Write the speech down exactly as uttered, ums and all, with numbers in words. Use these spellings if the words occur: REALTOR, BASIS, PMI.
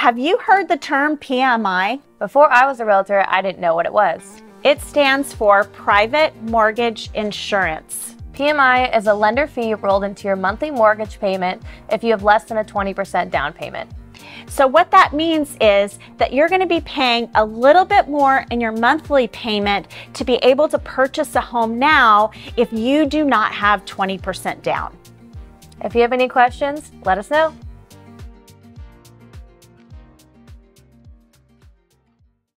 Have you heard the term P M I? Before I was a realtor, I didn't know what it was. It stands for Private Mortgage Insurance. P M I is a lender fee rolled into your monthly mortgage payment if you have less than a twenty percent down payment. So what that means is that you're going to be paying a little bit more in your monthly payment to be able to purchase a home now if you do not have twenty percent down. If you have any questions, let us know.